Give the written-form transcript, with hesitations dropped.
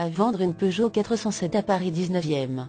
à vendre une Peugeot 407 à Paris 19e.